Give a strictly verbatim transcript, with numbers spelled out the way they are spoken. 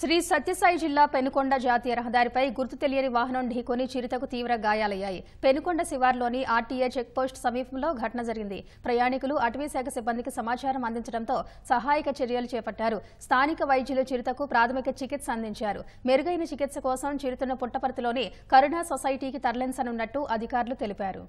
శ్రీ సత్యసాయి జిల్లా పెనుకొండ జాతీయ రహదారిపై గుర్తు తెలియని వాహనం ఢీకొని చిరుతకు తీవ్ర గాయాలయ్యాయి. పెనుకొండ శివార్లోని ఆర్టీఏ చెక్ పోస్ట్ సమీపంలో ఘటన జరిగింది. ప్రయాణికులు అటవీశాఖ సిబ్బందికి సమాచారం అందించడంతో సహాయక చర్యలు చేపట్టారు. స్థానిక వైద్యులు చిరుతకు ప్రాథమిక చికిత్స అందించారు. మెరుగైన చికిత్స కోసం చిరుతను పుట్టపర్తిలోని కరుణ సొసైటీకి తరలించనున్నట్టు అధికారులు తెలిపారు.